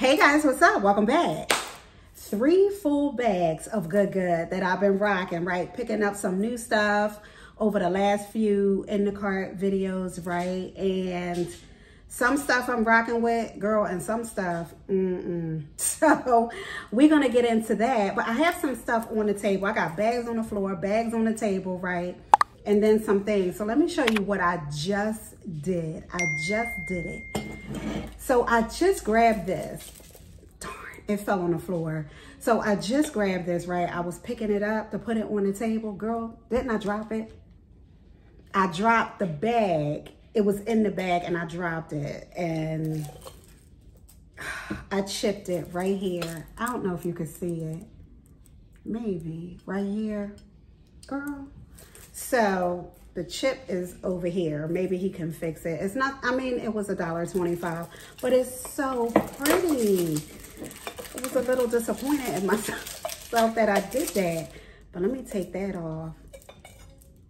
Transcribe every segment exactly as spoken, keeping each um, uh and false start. Hey guys, what's up? Welcome back. Three full bags of Good Good that I've been rocking, right? Picking up some new stuff over the last few in the cart videos, right? And some stuff I'm rocking with, girl, and some stuff, mm-mm. So we're gonna get into that. But I have some stuff on the table. I got bags on the floor, bags on the table, right? And then some things. So let me show you what I just did. I just did it. So I just grabbed this. Darn, it fell on the floor. So I just grabbed this, right? I was picking it up to put it on the table. Girl, didn't I drop it? I dropped the bag. It was in the bag and I dropped it. And I chipped it right here. I don't know if you can see it. Maybe right here. Girl. So the chip is over here. Maybe he can fix it. It's not, I mean, it was a dollar twenty-five, but it's so pretty. I was a little disappointed in myself that I did that. But let me take that off.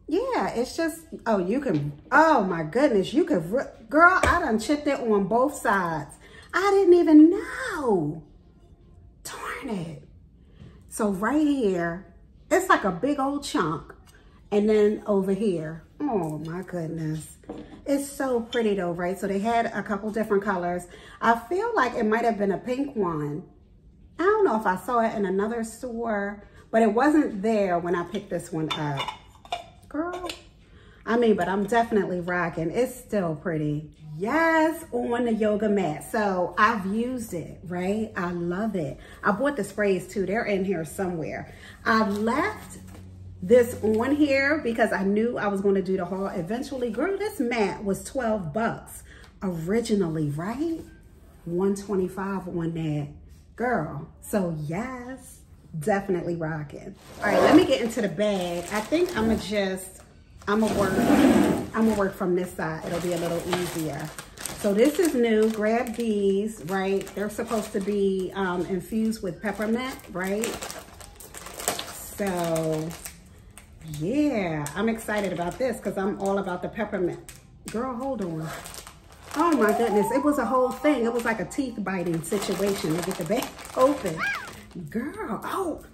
Yeah, it's just, oh, you can, oh my goodness, you could, girl, I done chipped it on both sides. I didn't even know. Darn it. So right here, it's like a big old chunk. And then over here, oh my goodness. It's so pretty though, right? So they had a couple different colors. I feel like it might've been a pink one. I don't know if I saw it in another store, but it wasn't there when I picked this one up. Girl, I mean, but I'm definitely rocking. It's still pretty. Yes, on the yoga mat. So I've used it, right? I love it. I bought the sprays too. They're in here somewhere. I left this on here because I knew I was going to do the haul eventually. Girl, this mat was twelve bucks originally, right? one twenty-five on that. Girl, so yes, definitely rocking. All right, let me get into the bag. I think I'm gonna just, I'm gonna work, I'm gonna work from this side. It'll be a little easier. So this is new. Grab these, right? They're supposed to be um, infused with peppermint, right? So yeah, I'm excited about this because I'm all about the peppermint. Girl, hold on. Oh my goodness, it was a whole thing. It was like a teeth biting situation to get the bag open. Girl, oh,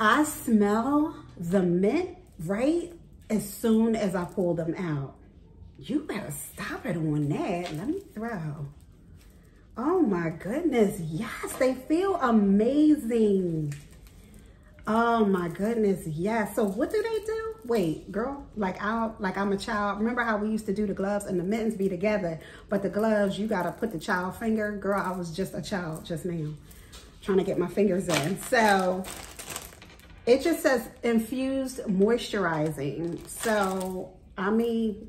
I smell the mint right as soon as I pull them out. You better stop it on that. Let me throw. Oh my goodness, yes, they feel amazing. Oh my goodness, yeah. So what do they do? Wait, girl, like I, like I'm a child. Remember how we used to do the gloves and the mittens be together, but the gloves, you gotta put the child finger. Girl, I was just a child just now, trying to get my fingers in. So it just says infused moisturizing. So, I mean,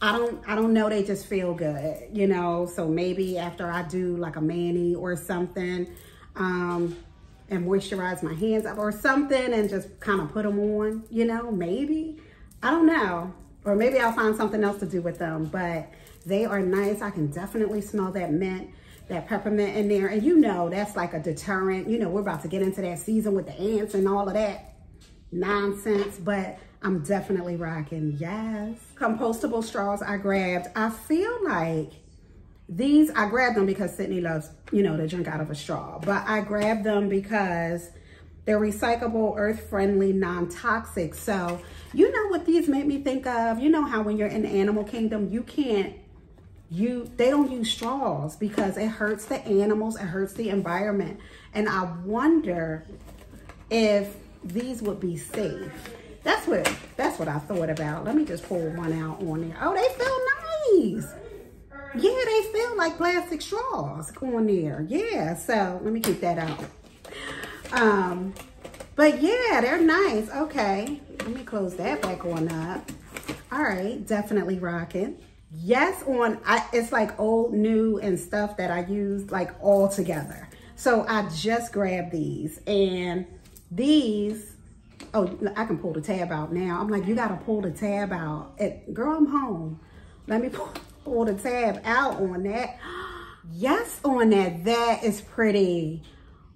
I don't, I don't know, they just feel good, you know? So maybe after I do like a mani or something, um, and moisturize my hands up or something and just kind of put them on, you know, maybe, I don't know. Or maybe I'll find something else to do with them, but they are nice. I can definitely smell that mint, that peppermint in there. And you know, that's like a deterrent. You know, we're about to get into that season with the ants and all of that nonsense, but I'm definitely rocking, yes. Compostable straws I grabbed. I feel like these, I grabbed them because Sydney loves, you know, to drink out of a straw. But I grabbed them because they're recyclable, earth-friendly, non-toxic. So you know what these made me think of? You know how when you're in the animal kingdom, you can't, you they don't use straws because it hurts the animals, it hurts the environment. And I wonder if these would be safe. That's what, that's what I thought about. Let me just pull one out on there. Oh, they feel nice. Yeah, they feel like plastic straws on there. Yeah, so let me keep that out. Um, but yeah, they're nice. Okay, let me close that back on up. All right, definitely rocking. Yes, on, I, it's like old, new, and stuff that I used like all together. So I just grabbed these and these, oh, I can pull the tab out now. I'm like, you gotta pull the tab out. It, girl, I'm home. Let me pull. Pull the tab out on that. Yes, on that. That is pretty.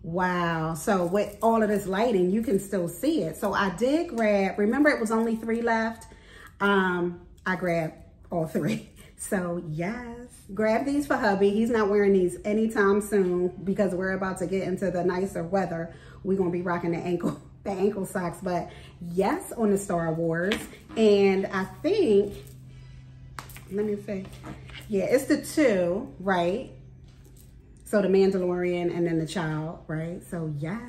Wow. So with all of this lighting, you can still see it. So I did grab, remember it was only three left. Um, I grabbed all three. So yes, grab these for hubby. He's not wearing these anytime soon because we're about to get into the nicer weather. We're gonna be rocking the ankle the ankle socks, but yes, on the Star Wars. And I think, let me see. Yeah, it's the two, right? So the Mandalorian and then the child, right? So yes.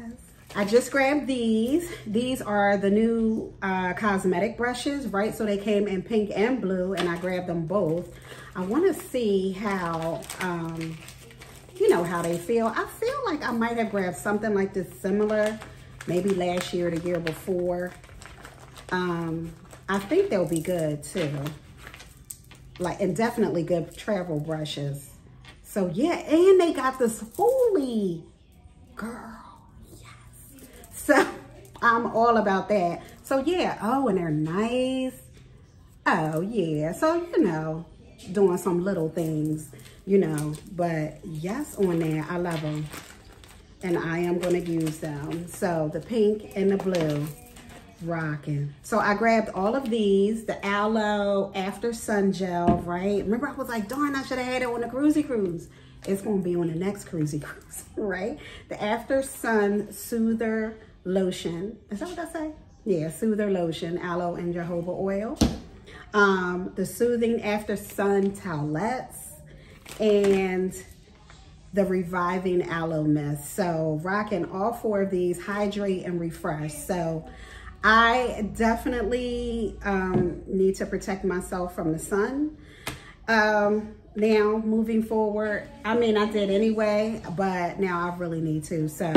I just grabbed these. These are the new uh, cosmetic brushes, right? So they came in pink and blue, and I grabbed them both. I want to see how, um, you know, how they feel. I feel like I might have grabbed something like this similar, maybe last year or the year before. Um, I think they'll be good too. Like, and definitely good travel brushes. So yeah, and they got this spoolie, girl. So I'm all about that. So yeah, oh, and they're nice. Oh yeah, so you know, doing some little things, you know, but yes on there, I love them. And I am gonna use them. So the pink and the blue, rocking. So I grabbed all of these, the aloe after sun gel, right? Remember I was like, darn, I should have had it on the cruisy cruise. It's gonna be on the next cruisy cruise, right? The after sun soother lotion. Is that what I say? Yeah, soother lotion, aloe and jojoba oil. Um, the soothing after sun towelettes and the reviving aloe mist. So rocking all four of these, hydrate and refresh. So I definitely um, need to protect myself from the sun. Um, now moving forward, I mean, I did anyway, but now I really need to. So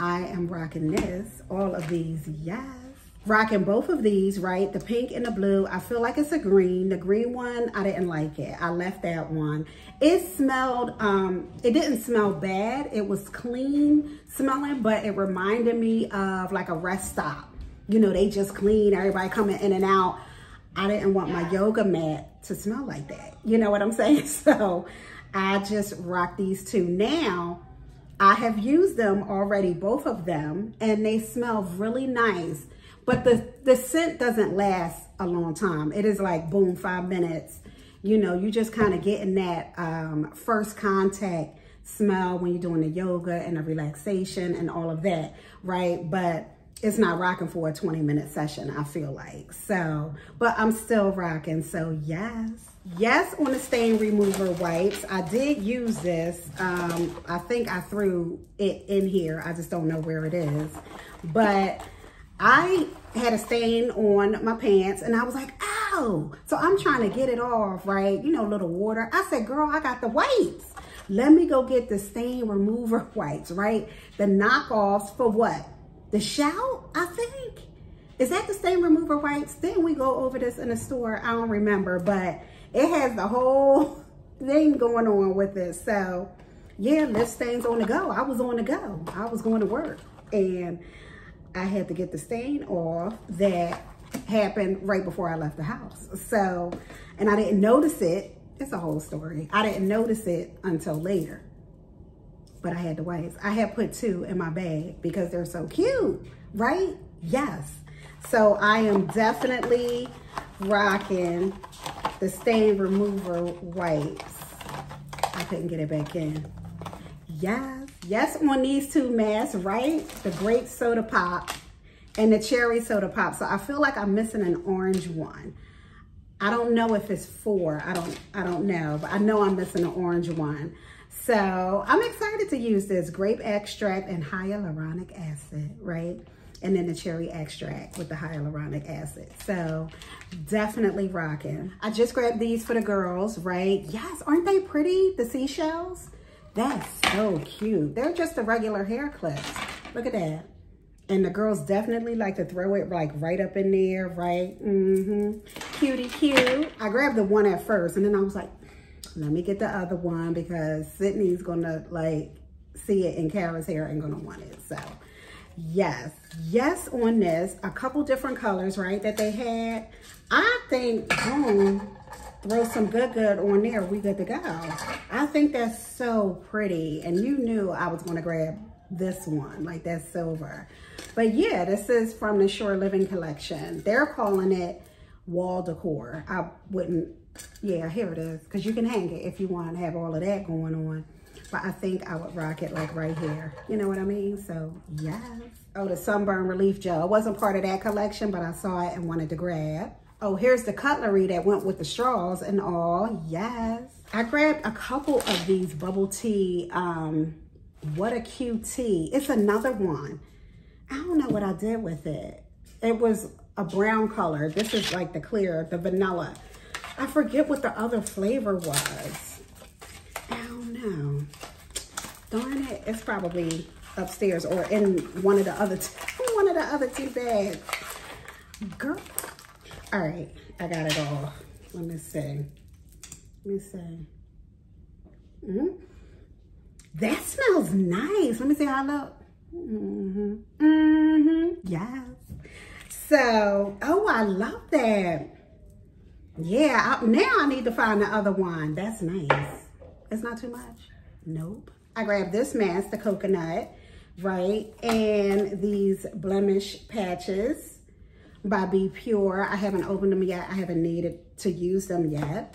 I am rocking this, all of these, yes. Rocking both of these, right? The pink and the blue. I feel like it's a green. The green one, I didn't like it. I left that one. It smelled, um, it didn't smell bad. It was clean smelling, but it reminded me of like a rest stop. You know, they just clean, everybody coming in and out. I didn't want my yoga mat to smell like that. You know what I'm saying? So I just rocked these two. Now, I have used them already, both of them, and they smell really nice. But the, the scent doesn't last a long time. It is like, boom, five minutes. You know, you just kind of getting that um, first contact smell when you're doing the yoga and the relaxation and all of that, right? But it's not rocking for a twenty minute session, I feel like. So, but I'm still rocking, so yes. Yes, on the stain remover wipes. I did use this. Um, I think I threw it in here. I just don't know where it is. But I had a stain on my pants and I was like, ow. So I'm trying to get it off, right? You know, little water. I said, girl, I got the wipes. Let me go get the stain remover wipes, right? The knockoffs for what? The Shout, I think. Is that the stain remover wipes? Didn't we go over this in the store? I don't remember, but it has the whole thing going on with it. So yeah, lift stains on the go. I was on the go. I was going to work and I had to get the stain off that happened right before I left the house. So, and I didn't notice it. It's a whole story. I didn't notice it until later. But I had the wipes. I had put two in my bag because they're so cute, right? Yes. So I am definitely rocking the stain remover wipes. I couldn't get it back in. Yes. Yes on these two masks, right? The grape soda pop and the cherry soda pop. So I feel like I'm missing an orange one. I don't know if it's four. I don't, I don't know, but I know I'm missing an orange one. So I'm excited to use this grape extract and hyaluronic acid, right? And then the cherry extract with the hyaluronic acid. So definitely rocking. I just grabbed these for the girls, right? Yes, aren't they pretty? The seashells? That's so cute. They're just the regular hair clips. Look at that. And the girls definitely like to throw it like right up in there, right? Mm-hmm. Cutie cute. I grabbed the one at first and then I was like, let me get the other one because Sydney's gonna like see it in Kara's hair and gonna want it. So yes, yes on this. A couple different colors, right, that they had. I think, boom, throw some good good on there. We good to go. I think that's so pretty. And you knew I was gonna grab this one, like that silver. But yeah, this is from the Shore Living Collection. They're calling it wall decor. I wouldn't Yeah, here it is, because you can hang it if you want to have all of that going on. But I think I would rock it like right here. You know what I mean? So, yes. Oh, the Sunburn Relief Gel. It wasn't part of that collection, but I saw it and wanted to grab. Oh, here's the cutlery that went with the straws and all. Yes. I grabbed a couple of these bubble tea. Um, what a Q T. It's another one. I don't know what I did with it. It was a brown color. This is like the clear, the vanilla. I forget what the other flavor was. I don't know. Darn it. It's probably upstairs or in one of the other one of the other two bags. Girl. All right, I got it all. Let me see. Let me see. Mm-hmm. That smells nice. Let me see how I look. Mm-hmm. Mm-hmm. Yes. So, oh, I love that. Yeah, I, now I need to find the other one. That's nice. It's not too much. Nope. I grabbed this mask, the coconut, right? And these blemish patches by Be Pure. I haven't opened them yet. I haven't needed to use them yet.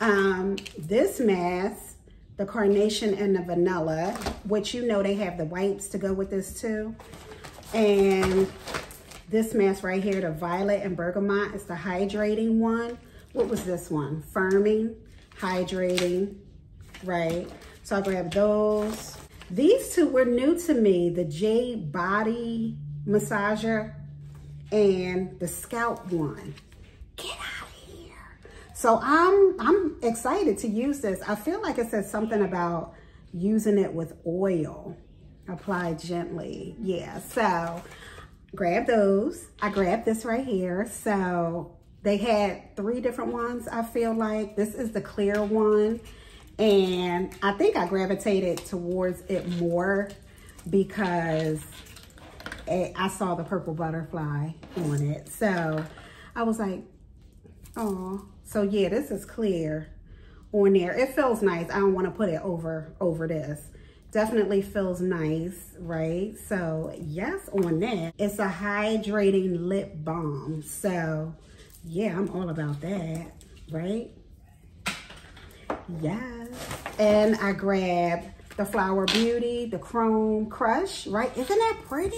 Um, this mask, the carnation and the vanilla, which you know they have the wipes to go with this too. And this mask right here, the violet and bergamot, is the hydrating one. What was this one? Firming, hydrating, right? So I grabbed those. These two were new to me, the Jade Body Massager and the scalp one. Get out of here. So I'm, I'm excited to use this. I feel like it says something about using it with oil. Apply gently. Yeah, so... grab those. I grabbed this right here. So they had three different ones, I feel like. This is the clear one. And I think I gravitated towards it more because it, I saw the purple butterfly on it. So I was like, oh. So yeah, this is clear on there. It feels nice. I don't want to put it over, over this. Definitely feels nice, right? So yes, on that. It's a hydrating lip balm. So yeah, I'm all about that, right? Yes. And I grabbed the Flower Beauty, the Chrome Crush, right? Isn't that pretty?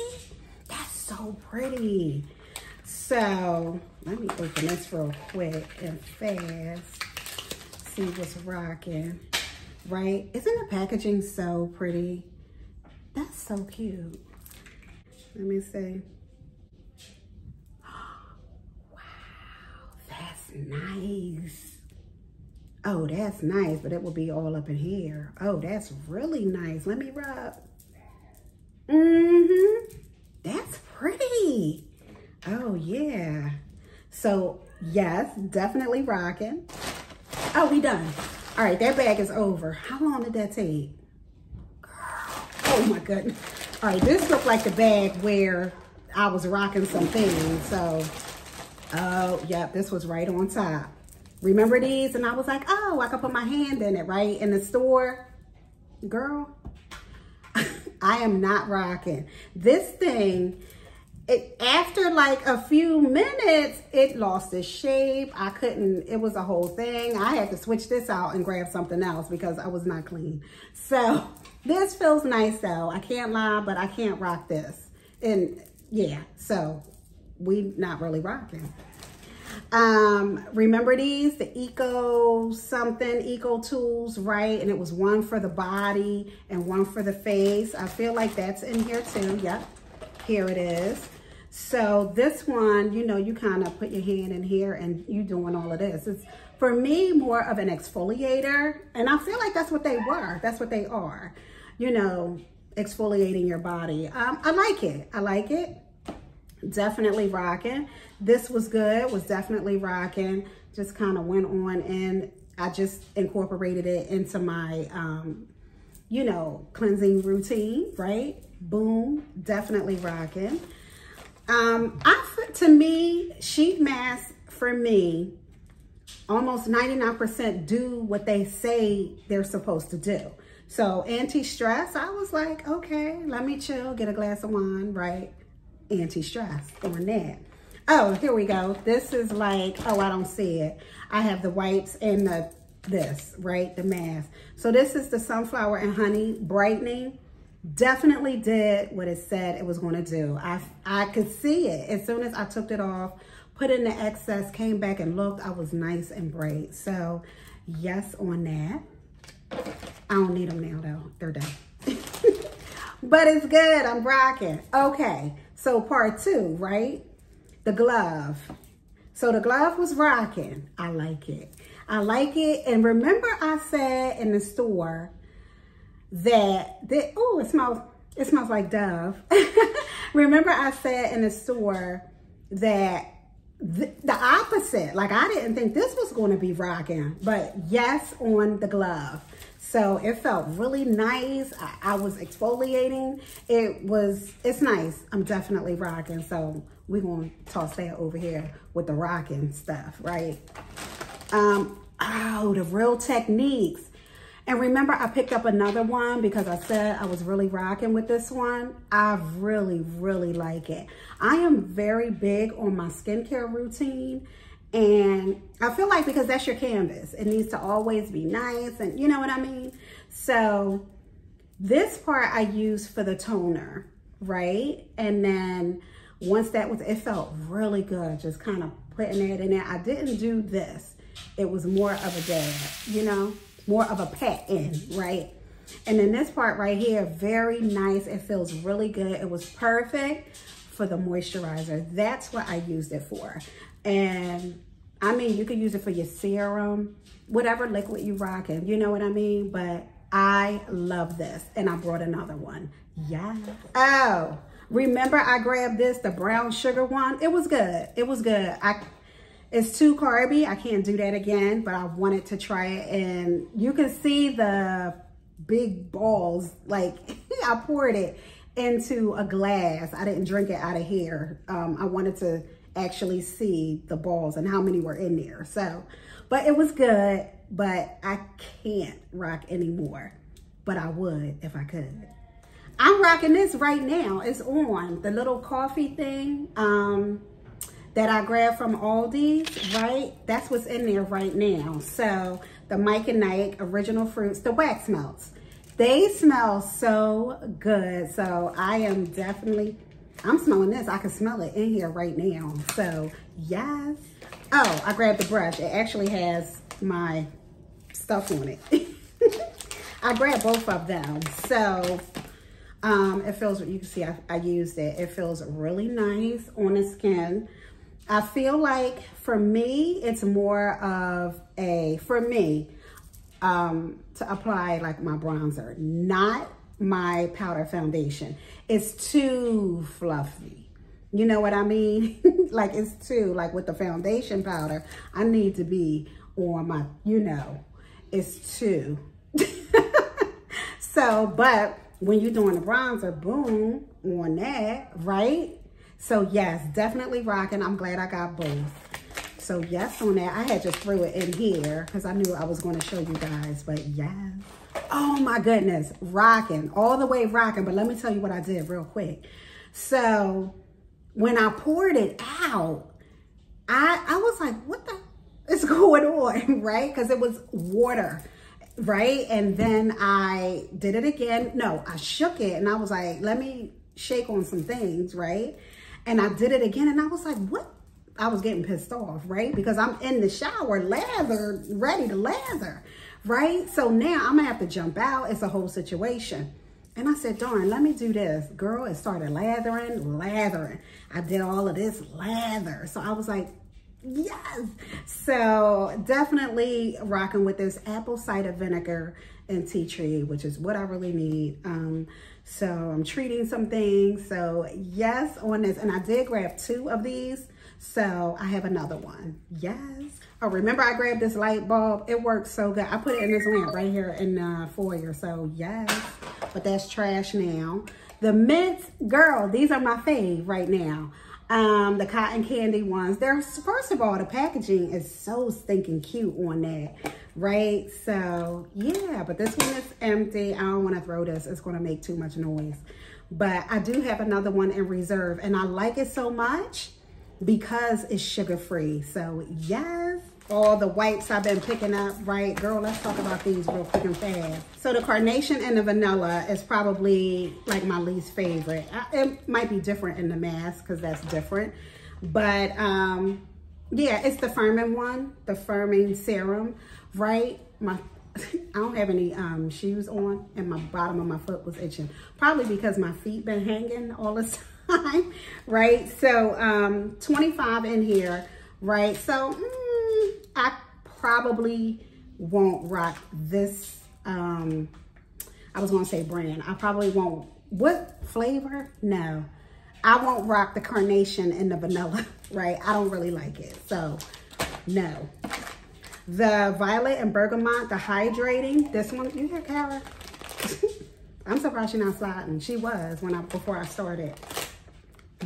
That's so pretty. So let me open this real quick and fast. See what's rocking. Right? Isn't the packaging so pretty? That's so cute. Let me see. Wow, that's nice. Oh, that's nice, but it will be all up in here. Oh, that's really nice. Let me rub. Mm-hmm. That's pretty. Oh, yeah. So, yes, definitely rocking. Oh, we done. All right, that bag is over. How long did that take? Girl, oh my goodness. All right, this looked like the bag where I was rocking some things. So, oh, yep, this was right on top. Remember these? And I was like, oh, I could put my hand in it, right? In the store. Girl, I am not rocking. This thing, it, after like a few minutes, it lost its shape. I couldn't, it was a whole thing. I had to switch this out and grab something else because I was not clean. So this feels nice though. I can't lie, but I can't rock this. And yeah, so we not really rocking. Um, remember these, the Eco something, Eco Tools, right? And it was one for the body and one for the face. I feel like that's in here too. Yep, here it is. So this one, you know, you kind of put your hand in here and you doing all of this. It's, for me, more of an exfoliator. And I feel like that's what they were. That's what they are. You know, exfoliating your body. Um, I like it. I like it. Definitely rocking. This was good. Was definitely rocking. Just kind of went on and I just incorporated it into my, um, you know, cleansing routine, right? Boom. Definitely rocking. Um, I, to me, sheet masks, for me, almost ninety-nine percent do what they say they're supposed to do. So anti-stress, I was like, okay, let me chill, get a glass of wine, right? Anti-stress on that. Oh, here we go. This is like, oh, I don't see it. I have the wipes and the this, right? The mask. So this is the Sunflower and Honey Brightening. Definitely did what it said it was going to do. I, I could see it. As soon as I took it off, put in the excess, came back and looked, I was nice and bright. So yes on that. I don't need them now though. They're done. But it's good. I'm rocking. Okay. So part two, right? The glove. So the glove was rocking. I like it. I like it. And remember I said in the store that, that oh, it smells, it smells like Dove. Remember I said in the store that the, the opposite, like I didn't think this was going to be rocking, but yes on the glove. So it felt really nice. I, I was exfoliating. It was, it's nice. I'm definitely rocking. So we're going to toss that over here with the rocking stuff, right? Um, oh, the Real Techniques. And remember, I picked up another one because I said I was really rocking with this one. I really, really like it. I am very big on my skincare routine. And I feel like because that's your canvas, it needs to always be nice and you know what I mean? So this part I use for the toner, right? And then once that was, it felt really good. Just kind of putting it in there. I didn't do this. It was more of a dab, you know, more of a pat in, right? And then this part right here, very nice. It feels really good. It was perfect for the moisturizer. That's what I used it for. And I mean, you could use it for your serum, whatever liquid you rocking, you know what I mean? But I love this. And I brought another one. Yeah. Oh, remember I grabbed this, the brown sugar one. It was good. It was good. I, it's too carby. I can't do that again, but I wanted to try it. And you can see the big balls. Like I poured it into a glass. I didn't drink it out of here. Um, I wanted to actually see the balls and how many were in there. So, but it was good, but I can't rock anymore, but I would if I could. I'm rocking this right now. It's on the little coffee thing um, that I grabbed from Aldi's, right? That's what's in there right now. So the Mike and Nike Original Fruits, the wax melts. They smell so good. So I am definitely, I'm smelling this. I can smell it in here right now. So, yes. Oh, I grabbed the brush. It actually has my stuff on it. I grabbed both of them. So, um, it feels, you can see I, I used it. It feels really nice on the skin. I feel like for me, it's more of a, for me, um, to apply like my bronzer, not my powder foundation. It's too fluffy, you know what I mean? Like it's too, like with the foundation powder, I need to be on my, you know, it's too. So, but when you're doing the bronzer, boom, on that, right? So yes, definitely rocking. I'm glad I got both. So yes on that. I had just threw it in here because I knew I was going to show you guys, but yes. Oh my goodness, rocking, all the way rocking. But let me tell you what I did real quick. So when I poured it out, I, I was like, what the is going on, right? Because it was water, right? And then I did it again. No, I shook it and I was like, let me shake on some things, right? And I did it again and I was like, what? I was getting pissed off, right? Because I'm in the shower, lather, ready to lather, right? So now I'm gonna have to jump out. It's a whole situation. And I said, darn, let me do this. Girl, it started lathering, lathering. I did all of this lather. So I was like, yes. So definitely rocking with this apple cider vinegar and tea tree, which is what I really need. Um, so I'm treating some things. So yes on this. And I did grab two of these. So I have another one. Yes. Oh, remember I grabbed this light bulb. It works so good. I put it in this lamp right here in the foyer. So yes, but that's trash now. The mints, girl, these are my fave right now. Um, the cotton candy ones. They're, first of all, the packaging is so stinking cute on that, right? So yeah, but this one is empty. I don't want to throw this. It's going to make too much noise. But I do have another one in reserve and I like it so much because it's sugar-free. So yes, all the whites I've been picking up, right? Girl, let's talk about these real quick and fast. So the carnation and the vanilla is probably like my least favorite. I, it might be different in the mask because that's different. But um, yeah, it's the firming one, the firming serum, right? My I don't have any um, shoes on and my bottom of my foot was itching. Probably because my feet been hanging all this time, right? So um, twenty-five in here, right? So mm, I probably won't rock this, um, I was gonna say brand. I probably won't, what flavor? No, I won't rock the carnation and the vanilla, right? I don't really like it, so no. The violet and bergamot, the hydrating, this one, you hear Cara? I'm surprised she's not sliding. She was when I before I started.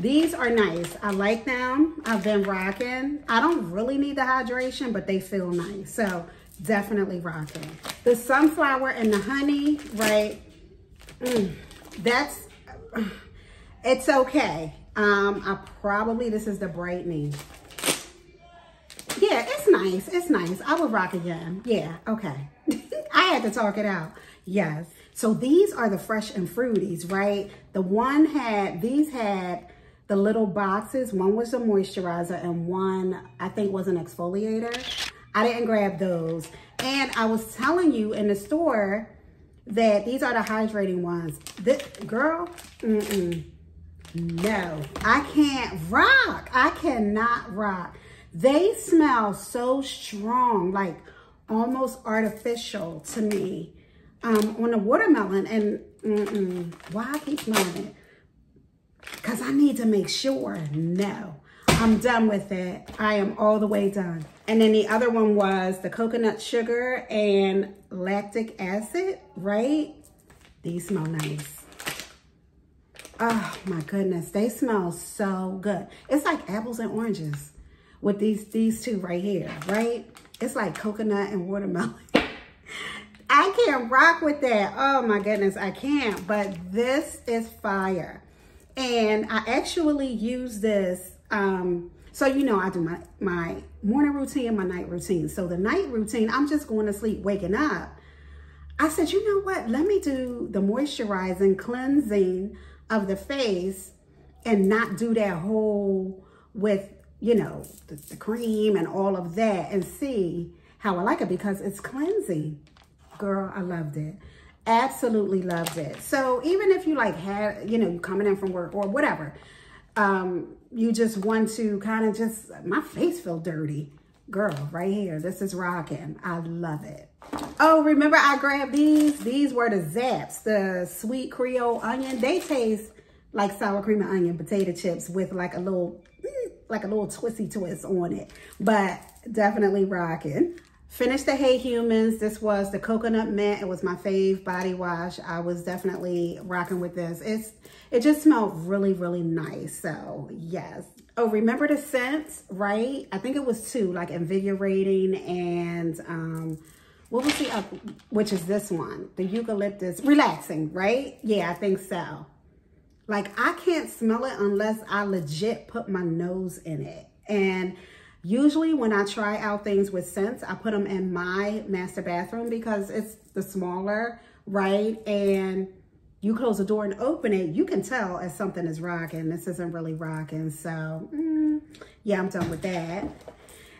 These are nice. I like them. I've been rocking. I don't really need the hydration, but they feel nice. So definitely rocking. The sunflower and the honey, right? Mm, that's, it's okay. Um, I probably, this is the brightening. Yeah, it's nice. It's nice. I would rock again. Yeah, okay. I had to talk it out. Yes. So these are the fresh and fruities, right? The one had, these had the little boxes. One was the moisturizer and one, I think, was an exfoliator. I didn't grab those. And I was telling you in the store that these are the hydrating ones. This, girl, mm-mm. No, I can't rock. I cannot rock. They smell so strong, like almost artificial to me, um, on the watermelon. And mm-mm, why I keep smelling it? Because I need to make sure. No, I'm done with it. I am all the way done. And then the other one was the coconut sugar and lactic acid, right? These smell nice. Oh my goodness, they smell so good. It's like apples and oranges. With these these two right here, right? It's like coconut and watermelon. I can't rock with that. Oh my goodness, I can't. But this is fire. And I actually use this. Um, so you know I do my, my morning routine and my night routine. So the night routine, I'm just going to sleep, waking up. I said, you know what? Let me do the moisturizing cleansing of the face and not do that whole with, you know, the, the cream and all of that, and see how I like it because it's cleansing. Girl, I loved it. Absolutely loved it. So even if you like had, you know, you coming in from work or whatever, um, you just want to kind of just, my face feel dirty. Girl, right here, this is rocking. I love it. Oh, remember I grabbed these? These were the Zaps, the sweet Creole onion. They taste like sour cream and onion potato chips with like a little, like a little twisty twist on it, but definitely rocking. Finished the Hey Humans. This was the coconut mint. It was my fave body wash. I was definitely rocking with this. It's it just smelled really, really nice. So yes. Oh, remember the scents, right? I think it was two, like invigorating and um what was the other, which is this one, the eucalyptus relaxing, right? Yeah, I think so. Like, I can't smell it unless I legit put my nose in it. And usually when I try out things with scents, I put them in my master bathroom because it's the smaller, right? And you close the door and open it, you can tell if something is rocking. This isn't really rocking. So, mm, yeah, I'm done with that.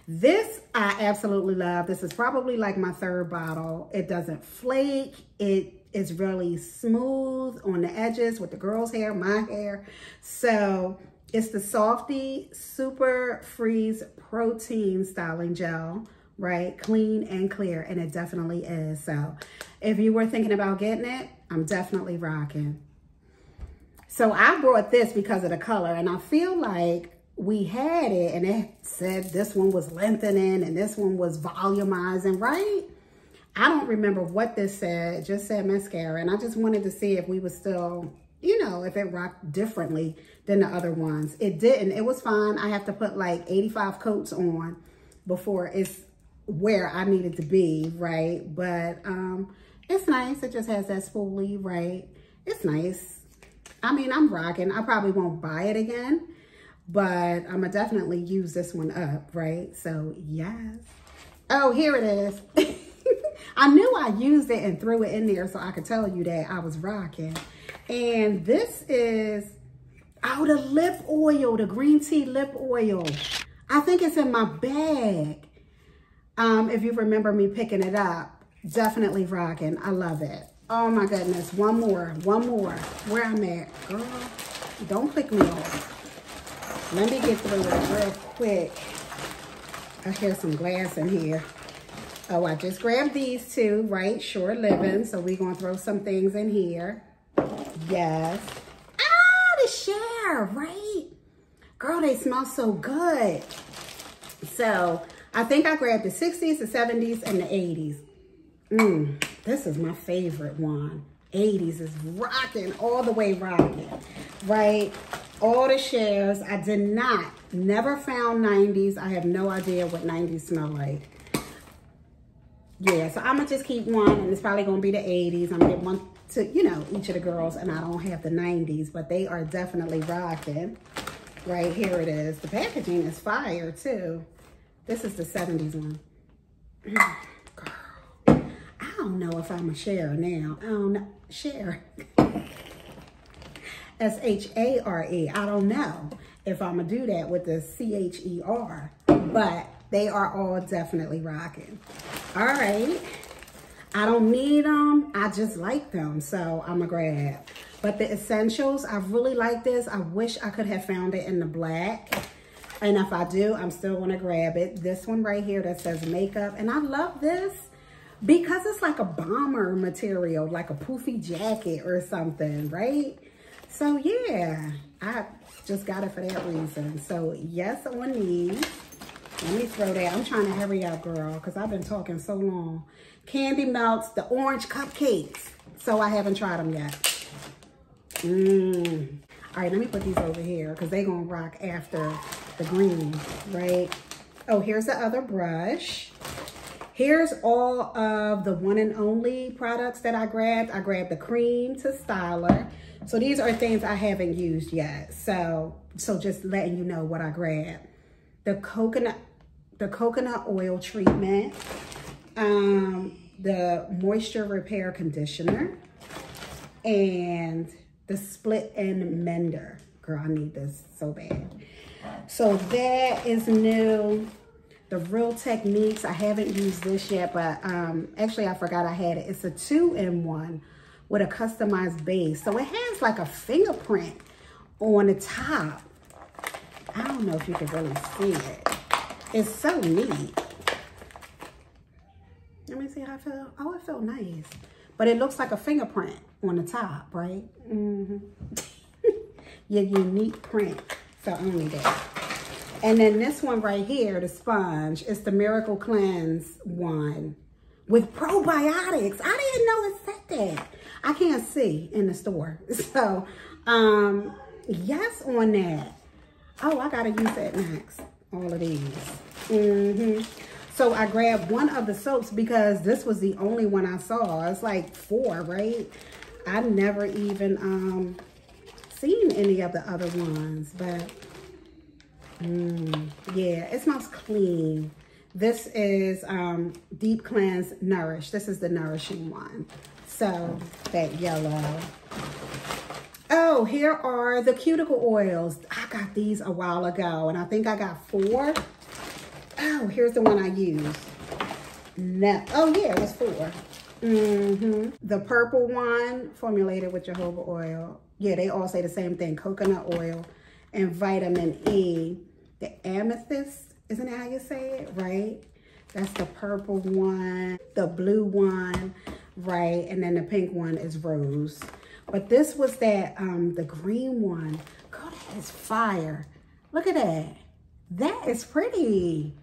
This I absolutely love. This is probably like my third bottle. It doesn't flake. It is really smooth on the edges with the girl's hair, my hair. So it's the Softy Super Freeze Protein Styling Gel, right? Clean and clear, and it definitely is. So if you were thinking about getting it, I'm definitely rocking. So I brought this because of the color, and I feel like we had it, and it said this one was lengthening, and this one was volumizing, right? I don't remember what this said. It just said mascara. And I just wanted to see if we were still, you know, if it rocked differently than the other ones. It didn't. It was fine. I have to put like eighty-five coats on before it's where I needed to be, right? But um, it's nice. It just has that spoolie, right? It's nice. I mean, I'm rocking. I probably won't buy it again. but I'm gonna definitely use this one up, right? So yes. Oh, here it is. I knew I used it and threw it in there so I could tell you that I was rocking. And this is, oh, the lip oil, the green tea lip oil. I think it's in my bag. Um, if you remember me picking it up, definitely rocking. I love it. Oh my goodness. One more, one more. Where I'm at, girl, don't click me off. Let me get through it real quick. I hear some glass in here. Oh, I just grabbed these two, right? Sure living. So we're going to throw some things in here. Yes. Ah, the share, right? Girl, they smell so good. So I think I grabbed the sixties, the seventies, and the eighties. Mmm, this is my favorite one. eighties is rocking, all the way rocking, right? All the shares. I did not, never found nineties. I have no idea what nineties smell like. Yeah, so I'm gonna just keep one, and it's probably gonna be the eighties. I'm gonna get one to, you know, each of the girls, and I don't have the nineties, but they are definitely rocking. Right, here it is. The packaging is fire too. This is the seventies one. Girl, I don't know if I'm a share now. I don't know. Share. S H A R E. I don't know if I'm going to do that with the C H E R, but they are all definitely rocking. All right. I don't need them. I just like them, so I'm going to grab. But the Essentials, I really like this. I wish I could have found it in the black. And if I do, I'm still going to grab it. This one right here that says makeup. And I love this because it's like a bomber material, like a poofy jacket or something, right? So yeah, I just got it for that reason. So yes, on these. Let me throw that. I'm trying to hurry up, girl, because I've been talking so long. Candy melts, the orange cupcakes. So I haven't tried them yet. Mmm. All right, let me put these over here because they're going to rock after the green, right? Oh, here's the other brush. Here's all of the one and only products that I grabbed. I grabbed the cream to styler. So these are things I haven't used yet. So, so just letting you know what I grabbed. The coconut, the coconut oil treatment, um, the moisture repair conditioner, and the split end mender. Girl, I need this so bad. So that is new. The Real Techniques, I haven't used this yet, but um, actually I forgot I had it. It's a two in one with a customized base. So it has like a fingerprint on the top. I don't know if you can really see it. It's so neat. Let me see how I feel. Oh, it felt nice. But it looks like a fingerprint on the top, right? Mm-hmm. Your unique print. So only that. And then this one right here, the sponge, it's the Miracle Cleanse one with probiotics. I didn't know it said that. I can't see in the store. So, um, yes on that. Oh, I gotta use that next. All of these. Mm-hmm. So I grabbed one of the soaps because this was the only one I saw. It's like four, right? I never even um, seen any of the other ones, but mm, yeah, it smells clean. This is um, Deep Cleanse Nourish. This is the nourishing one. So that yellow. Oh, here are the cuticle oils. I got these a while ago, and I think I got four. Oh, here's the one I used. No. Oh, yeah, it was four. Mm-hmm. The purple one, formulated with jojoba oil. Yeah, they all say the same thing. Coconut oil and vitamin E. The amethyst, isn't that how you say it, right? That's the purple one. The blue one, right? And then the pink one is rose. But this was that, um, the green one. Girl, that is fire. Look at that. That is pretty.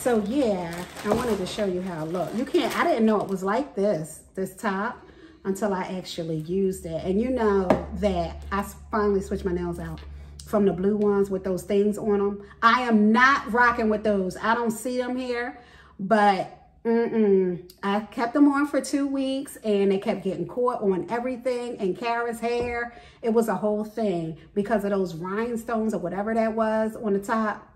So yeah, I wanted to show you how it looked. You can't, I didn't know it was like this, this top, until I actually used it. And you know that I finally switched my nails out from the blue ones with those things on them. I am not rocking with those. I don't see them here, but Mm-mm. I kept them on for two weeks and they kept getting caught on everything and Kara's hair. It was a whole thing because of those rhinestones or whatever that was on the top.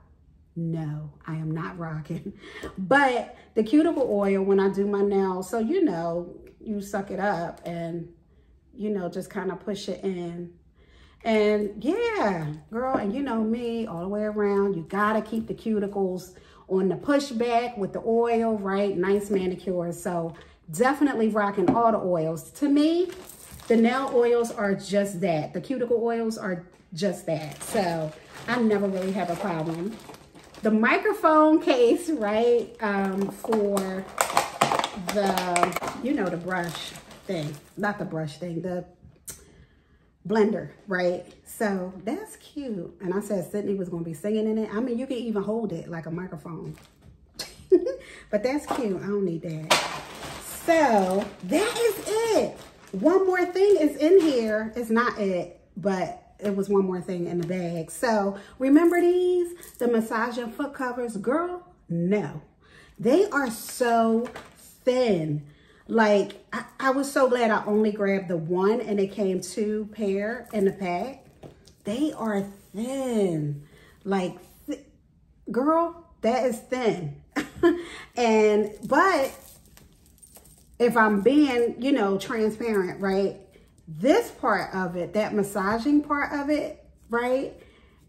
No, I am not rocking. But the cuticle oil when I do my nails, so you know, you suck it up and you know, just kind of push it in. And yeah, girl, and you know me, all the way around, you gotta keep the cuticles on the pushback with the oil, right? Nice manicure. So definitely rocking all the oils. To me, the nail oils are just that. The cuticle oils are just that. So I never really have a problem. The microphone case, right? Um, for the, you know, the brush thing, not the brush thing, the blender, right? So that's cute. And I said Sydney was gonna be singing in it. I mean, you can even hold it like a microphone. But that's cute. I don't need that. So that is it. One more thing is in here. It's not it, but it was one more thing in the bag. So remember these, the massager foot covers, girl? No, they are so thin. Like, I, I was so glad I only grabbed the one and it came two pair in the pack. They are thin. Like, th girl, that is thin. And, but if I'm being, you know, transparent, right? This part of it, that massaging part of it, right?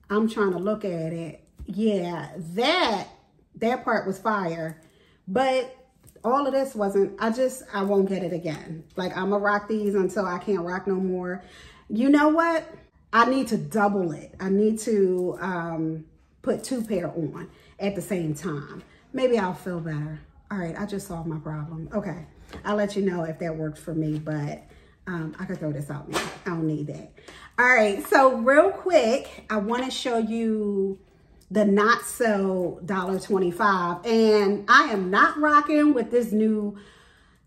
I'm trying to look at it. Yeah, that, that part was fire. But all of this wasn't, I just, I won't get it again. Like, I'm gonna rock these until I can't rock no more. You know what? I need to double it. I need to um, put two pair on at the same time. Maybe I'll feel better. All right, I just solved my problem. Okay, I'll let you know if that worked for me, but um, I could throw this out now. I don't need that. All right, so real quick, I wanna show you the not so one dollar twenty-five, and I am not rocking with this new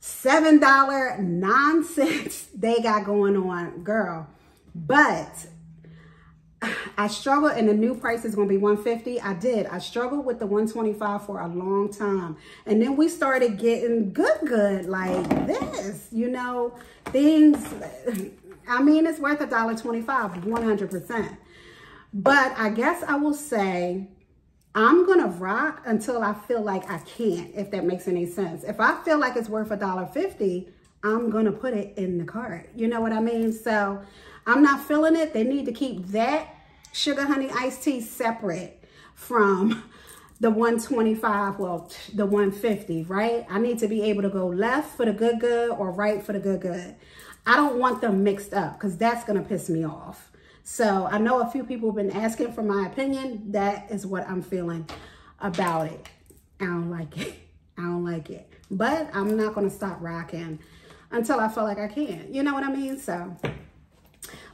seven dollar nonsense they got going on, girl. But I struggled, and the new price is going to be one fifty. I did. I struggled with the one twenty-five for a long time, and then we started getting good, good like this. You know, things. I mean, it's worth a dollar twenty-five, one hundred percent. But I guess I will say I'm going to rock until I feel like I can't, if that makes any sense. If I feel like it's worth a dollar fifty, I'm going to put it in the cart. You know what I mean? So I'm not feeling it. They need to keep that sugar honey iced tea separate from the one twenty-five, well, the one fifty, right? I need to be able to go left for the good good or right for the good good. I don't want them mixed up because that's going to piss me off. So I know a few people have been asking for my opinion. That is what I'm feeling about it. I don't like it. I don't like it. But I'm not going to stop rocking until I feel like I can. You know what I mean? So,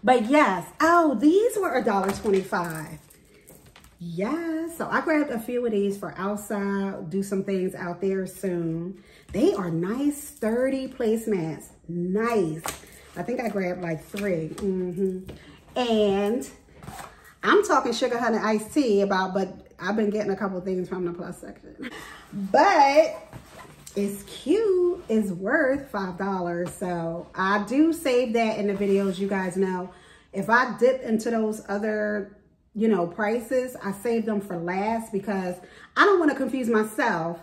but yes. Oh, these were a dollar twenty-five. Yes. So I grabbed a few of these for outside. Do some things out there soon. They are nice, sturdy placemats. Nice. I think I grabbed like three. Mm-hmm. And I'm talking sugar honey iced tea about, but I've been getting a couple of things from the plus section. But it's cute. It's worth five dollars. So I do save that in the videos. You guys know if I dip into those other, you know, prices, I save them for last because I don't want to confuse myself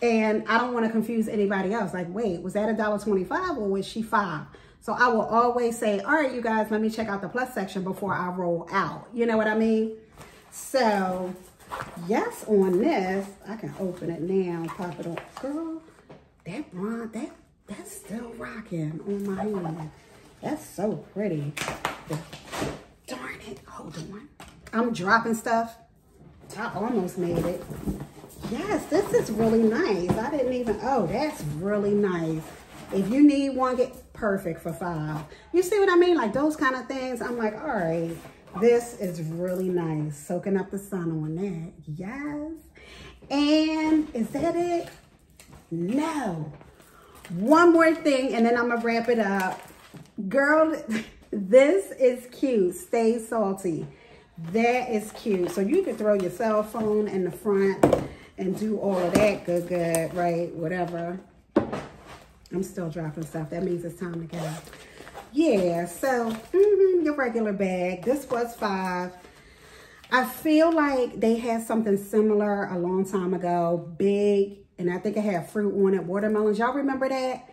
and I don't want to confuse anybody else. Like, wait, was that a dollar twenty-five or was she five? So I will always say, all right, you guys, let me check out the plus section before I roll out. You know what I mean? So, yes, on this, I can open it now, pop it on. Girl, that blonde, that, that's still rocking on my hand. That's so pretty. Darn it, hold on. I'm dropping stuff. I almost made it. Yes, this is really nice. I didn't even, oh, that's really nice. If you need one, get perfect for five. You see what I mean? Like those kind of things. I'm like, all right, this is really nice. Soaking up the sun on that. Yes. And is that it? No. One more thing, and then I'm going to wrap it up. Girl, this is cute. Stay salty. That is cute. So you can throw your cell phone in the front. and do all of that good, good, right, whatever. I'm still dropping stuff. That means it's time to get up. Yeah, so mm-hmm, your regular bag. This was five. I feel like they had something similar a long time ago, big, and I think it had fruit on it, watermelons. Y'all remember that?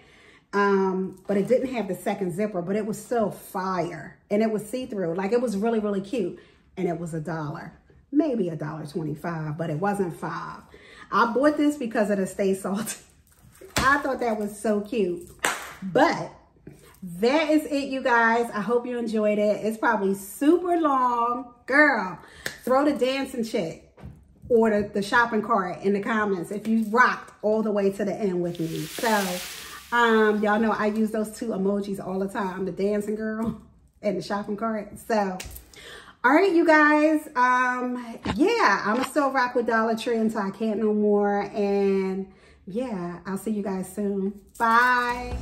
Um, but it didn't have the second zipper, but it was still fire, and it was see-through. Like, it was really, really cute, and it was a dollar, maybe a dollar twenty-five, but it wasn't five. I bought this because of the Stay Salty. I thought that was so cute, but that is it, you guys. I hope you enjoyed it. It's probably super long. Girl, throw the dancing chick or the, the shopping cart in the comments if you rocked all the way to the end with me. So, um, y'all know I use those two emojis all the time, the dancing girl and the shopping cart. So, all right, you guys. Um, yeah, I'm still rock with Dollar Tree until I can't no more. And yeah, I'll see you guys soon. Bye.